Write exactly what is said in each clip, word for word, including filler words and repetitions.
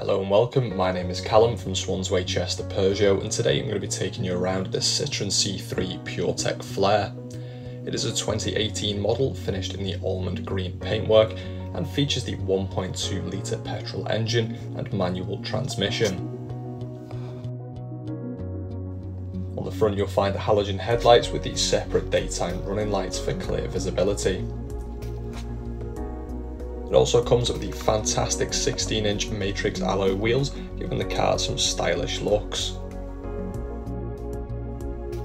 Hello and welcome, my name is Callum from Swansway Chester Peugeot, and today I'm going to be taking you around this Citroën C three PureTech Flair. It is a twenty eighteen model finished in the almond green paintwork and features the one point two litre petrol engine and manual transmission. On the front you'll find the halogen headlights with the separate daytime running lights for clear visibility. It also comes with the fantastic sixteen inch matrix alloy wheels, giving the car some stylish looks.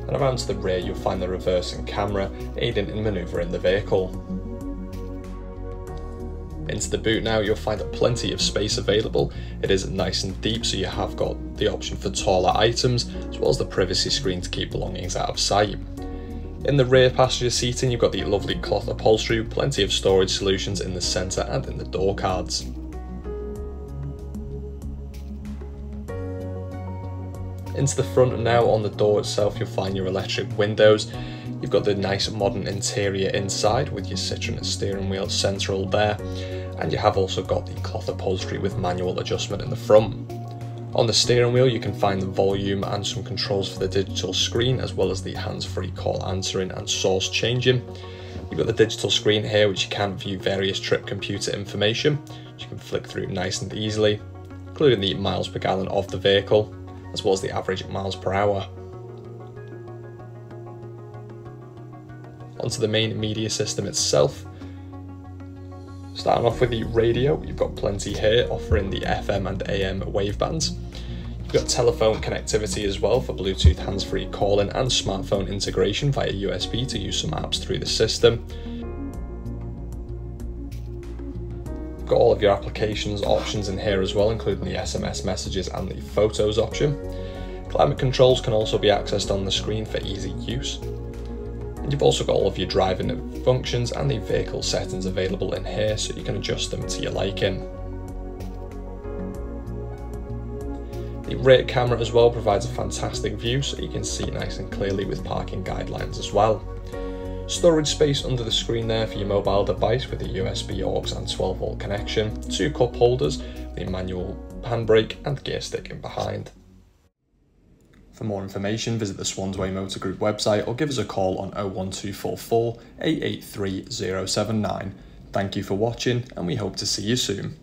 And around to the rear you'll find the reversing camera, aiding in manoeuvring the vehicle. Into the boot now you'll find plenty of space available. It is nice and deep, so you have got the option for taller items, as well as the privacy screen to keep belongings out of sight. In the rear passenger seating you've got the lovely cloth upholstery with plenty of storage solutions in the centre and in the door cards. Into the front now, on the door itself you'll find your electric windows. You've got the nice modern interior inside with your Citroën steering wheel central there, and you have also got the cloth upholstery with manual adjustment in the front. On the steering wheel you can find the volume and some controls for the digital screen, as well as the hands-free call answering and source changing. You've got the digital screen here, which you can view various trip computer information, which you can flick through nice and easily, including the miles per gallon of the vehicle, as well as the average miles per hour. Onto the main media system itself. Starting off with the radio, you've got plenty here offering the F M and A M wavebands. You've got telephone connectivity as well for Bluetooth hands-free calling and smartphone integration via U S B to use some apps through the system. You've got all of your applications options in here as well, including the S M S messages and the photos option. Climate controls can also be accessed on the screen for easy use. And you've also got all of your driving functions and the vehicle settings available in here, so you can adjust them to your liking. The rear camera as well provides a fantastic view, so you can see nice and clearly with parking guidelines as well. Storage space under the screen there for your mobile device with a U S B aux and twelve volt connection, two cup holders, the manual handbrake and gear stick in behind. For more information, visit the Swansway Motor Group website or give us a call on oh one two four four, eight eight three, oh seven nine. Thank you for watching, and we hope to see you soon.